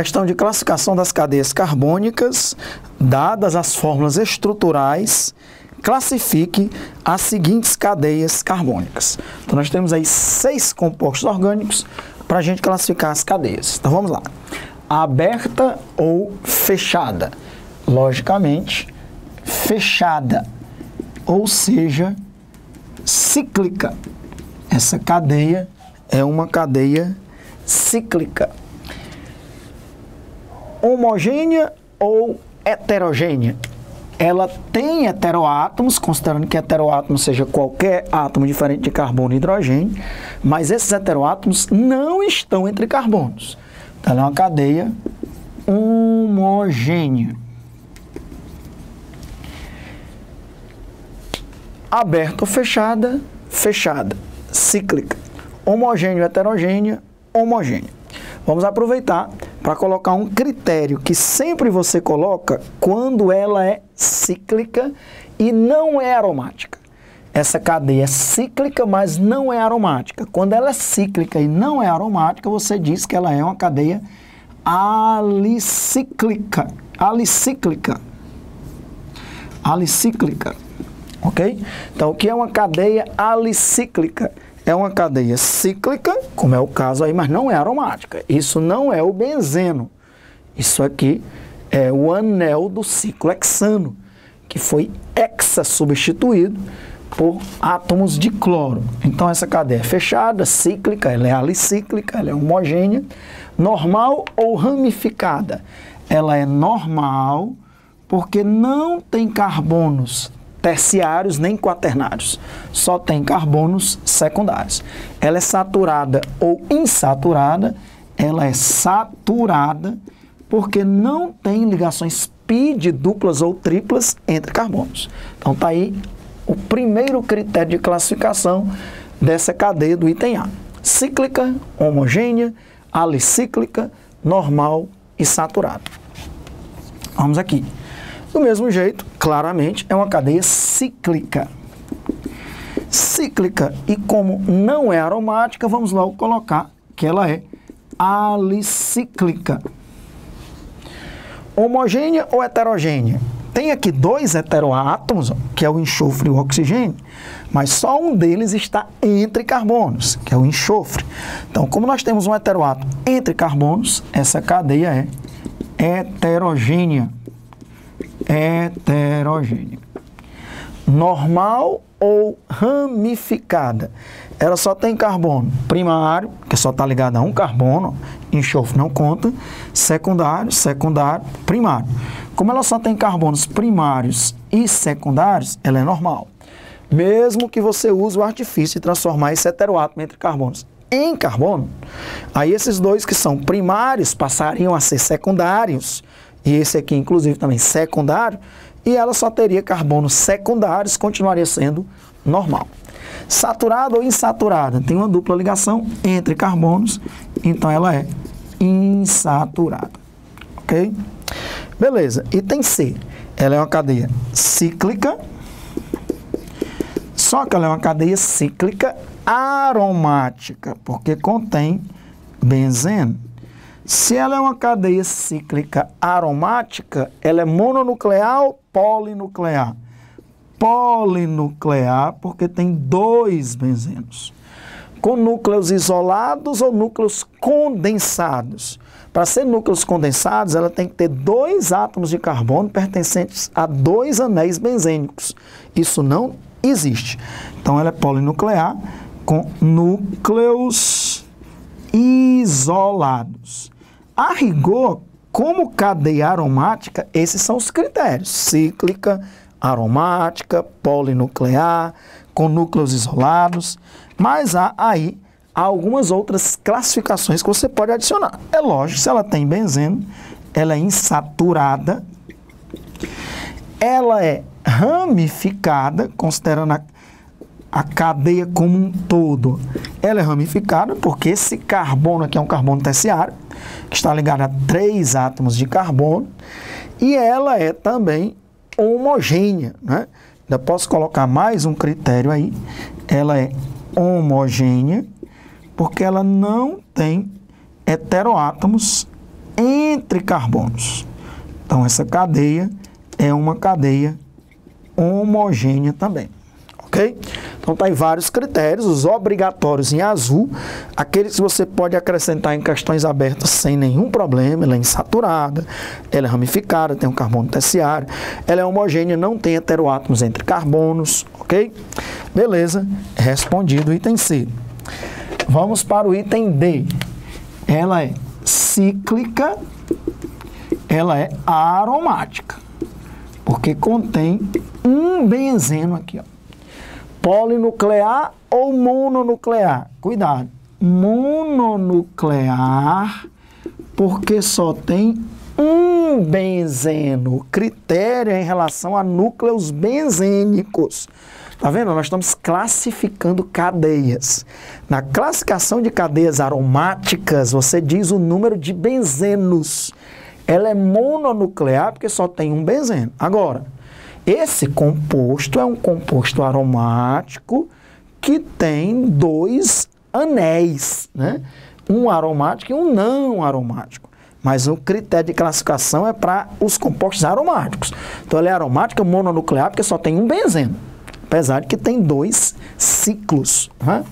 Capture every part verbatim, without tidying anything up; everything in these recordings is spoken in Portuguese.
Questão de classificação das cadeias carbônicas, dadas as fórmulas estruturais, classifique as seguintes cadeias carbônicas. Então, nós temos aí seis compostos orgânicos para a gente classificar as cadeias. Então, vamos lá. Aberta ou fechada? Logicamente, fechada, ou seja, cíclica. Essa cadeia é uma cadeia cíclica. Homogênea ou heterogênea? Ela tem heteroátomos, considerando que heteroátomo seja qualquer átomo diferente de carbono e hidrogênio, mas esses heteroátomos não estão entre carbonos. Então, ela é uma cadeia homogênea. Aberta ou fechada? Fechada. Cíclica. Homogêneo, heterogênea, homogênea. Vamos aproveitar para colocar um critério que sempre você coloca quando ela é cíclica e não é aromática. Essa cadeia é cíclica, mas não é aromática. Quando ela é cíclica e não é aromática, você diz que ela é uma cadeia alicíclica. Alicíclica. Alicíclica. Ok? Então, o que é uma cadeia alicíclica? É uma cadeia cíclica, como é o caso aí, mas não é aromática. Isso não é o benzeno. Isso aqui é o anel do ciclo hexano, que foi hexa substituído por átomos de cloro. Então, essa cadeia é fechada, cíclica, ela é alicíclica, ela é homogênea. Normal ou ramificada? Ela é normal porque não tem carbonos terciários nem quaternários, só tem carbonos secundários. Ela é saturada ou insaturada? Ela é saturada porque não tem ligações pi de duplas ou triplas entre carbonos. Então tá aí o primeiro critério de classificação dessa cadeia do item A: cíclica, homogênea, alicíclica, normal e saturada. Vamos aqui. Do mesmo jeito, claramente, é uma cadeia cíclica. Cíclica, e como não é aromática, vamos logo colocar que ela é alicíclica. Homogênea ou heterogênea? Tem aqui dois heteroátomos, que é o enxofre e o oxigênio, mas só um deles está entre carbonos, que é o enxofre. Então, como nós temos um heteroátomo entre carbonos, essa cadeia é heterogênea. Heterogênea. Normal ou ramificada? Ela só tem carbono primário, que só está ligado a um carbono, enxofre não conta, secundário, secundário, primário. Como ela só tem carbonos primários e secundários, ela é normal. Mesmo que você use o artifício de transformar esse heteroátomo entre carbonos em carbono, aí esses dois que são primários passariam a ser secundários, e esse aqui, inclusive, também secundário, e ela só teria carbonos secundários, continuaria sendo normal. Saturada ou insaturada? Tem uma dupla ligação entre carbonos, então ela é insaturada. Ok? Beleza. Item C. Ela é uma cadeia cíclica, só que ela é uma cadeia cíclica aromática, porque contém benzeno. Se ela é uma cadeia cíclica aromática, ela é mononuclear ou polinuclear? Polinuclear, porque tem dois benzenos. Com núcleos isolados ou núcleos condensados? Para ser núcleos condensados, ela tem que ter dois átomos de carbono pertencentes a dois anéis benzênicos. Isso não existe. Então, ela é polinuclear com núcleos isolados. A rigor, como cadeia aromática, esses são os critérios: cíclica, aromática, polinuclear, com núcleos isolados, mas há aí algumas outras classificações que você pode adicionar. É lógico, se ela tem benzeno, ela é insaturada, ela é ramificada, considerando a a cadeia como um todo. Ela é ramificada porque esse carbono aqui é um carbono terciário, que está ligado a três átomos de carbono, e ela é também homogênea, né? Ainda posso colocar mais um critério aí. Ela é homogênea porque ela não tem heteroátomos entre carbonos. Então, essa cadeia é uma cadeia homogênea também, ok? Então, tá aí vários critérios, os obrigatórios em azul, aqueles que você pode acrescentar em questões abertas sem nenhum problema, ela é insaturada, ela é ramificada, tem um carbono terciário, ela é homogênea, não tem heteroátomos entre carbonos, ok? Beleza, respondido o item C. Vamos para o item D. Ela é cíclica, ela é aromática, porque contém um benzeno aqui, ó. Polinuclear ou mononuclear? Cuidado, mononuclear, porque só tem um benzeno. Critério em relação a núcleos benzênicos. Tá vendo? Nós estamos classificando cadeias. Na classificação de cadeias aromáticas, você diz o número de benzenos. Ela é mononuclear porque só tem um benzeno. Agora, esse composto é um composto aromático que tem dois anéis, né? Um aromático e um não aromático. Mas o critério de classificação é para os compostos aromáticos. Então, ela é aromática mononuclear porque só tem um benzeno, apesar de que tem dois ciclos. Né?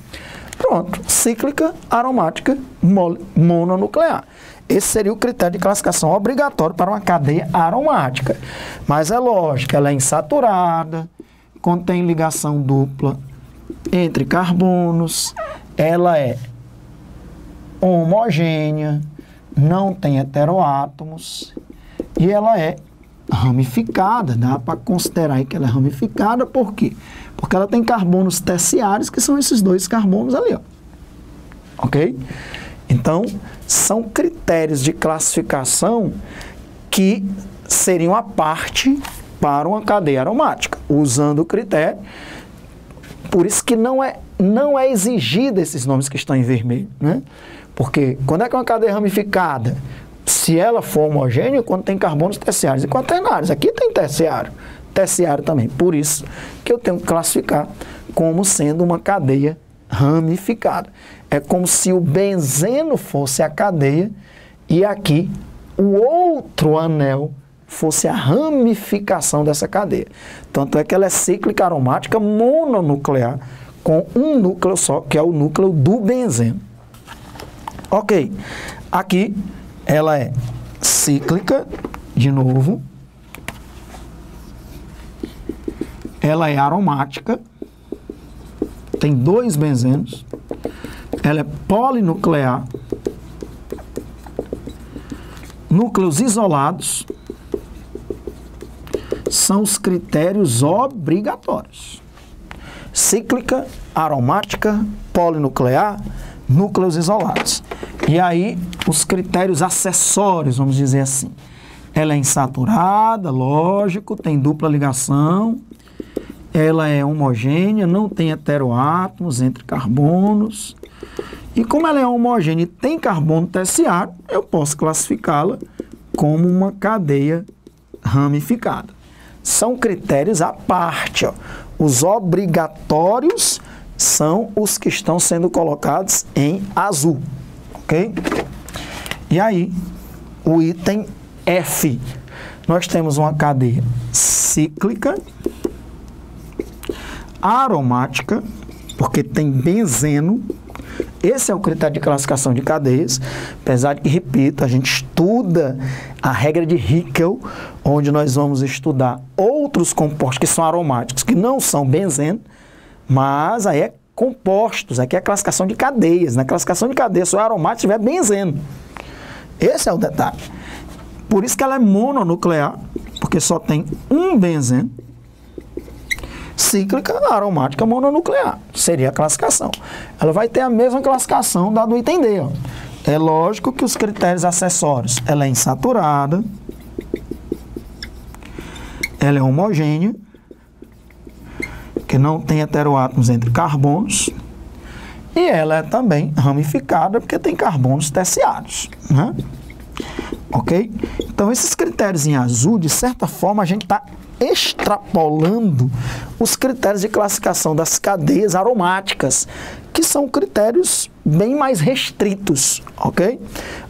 Pronto, cíclica, aromática, mononuclear. Esse seria o critério de classificação obrigatório para uma cadeia aromática. Mas é lógico, ela é insaturada, contém ligação dupla entre carbonos, ela é homogênea, não tem heteroátomos e ela é ramificada. Dá para considerar aí que ela é ramificada, por quê? Porque ela tem carbonos terciários, que são esses dois carbonos ali, ó. Ok? Então, são critérios de classificação que seriam a parte para uma cadeia aromática, usando o critério. Por isso que não é, não é exigido esses nomes que estão em vermelho, né? Porque quando é que é uma cadeia ramificada? Se ela for homogênea, quando tem carbonos terciários e quaternários. Aqui tem terciário, terciário também. Por isso que eu tenho que classificar como sendo uma cadeia ramificada. É como se o benzeno fosse a cadeia e aqui o outro anel fosse a ramificação dessa cadeia. Tanto é que ela é cíclica aromática mononuclear, com um núcleo só, que é o núcleo do benzeno. Ok, aqui ela é cíclica, de novo, ela é aromática, tem dois benzenos, ela é polinuclear, núcleos isolados, são os critérios obrigatórios. Cíclica, aromática, polinuclear, núcleos isolados. E aí, os critérios acessórios, vamos dizer assim. Ela é insaturada, lógico, tem dupla ligação, ela é homogênea, não tem heteroátomos entre carbonos. E como ela é homogênea e tem carbono terciário, eu posso classificá-la como uma cadeia ramificada. São critérios à parte, ó. Os obrigatórios são os que estão sendo colocados em azul, ok? E aí, o item F. Nós temos uma cadeia cíclica, aromática, porque tem benzeno. Esse é o critério de classificação de cadeias, apesar de que, repito, a gente estuda a regra de Huckel, onde nós vamos estudar outros compostos que são aromáticos, que não são benzeno, mas aí é compostos, aqui é a classificação de cadeias. Na classificação de cadeias, só é aromático se tiver benzeno. Esse é o detalhe. Por isso que ela é mononuclear, porque só tem um benzeno. Cíclica, aromática, mononuclear. Seria a classificação. Ela vai ter a mesma classificação da do item D. Ó. É lógico que os critérios acessórios, ela é insaturada, ela é homogênea, que não tem heteroátomos entre carbonos, e ela é também ramificada, porque tem carbonos terciários, né? Ok? Então, esses critérios em azul, de certa forma, a gente está extrapolando os critérios de classificação das cadeias aromáticas, que são critérios bem mais restritos, ok?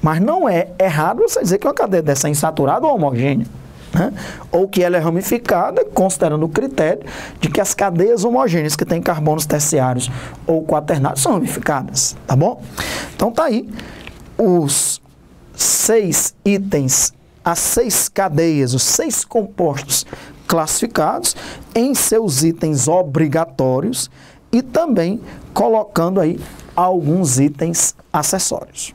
Mas não é errado você dizer que uma cadeia dessa é insaturada ou homogênea, né? Ou que ela é ramificada, considerando o critério de que as cadeias homogêneas que têm carbonos terciários ou quaternários são ramificadas, tá bom? Então tá aí os seis itens, as seis cadeias, os seis compostos classificados em seus itens obrigatórios e também colocando aí alguns itens acessórios.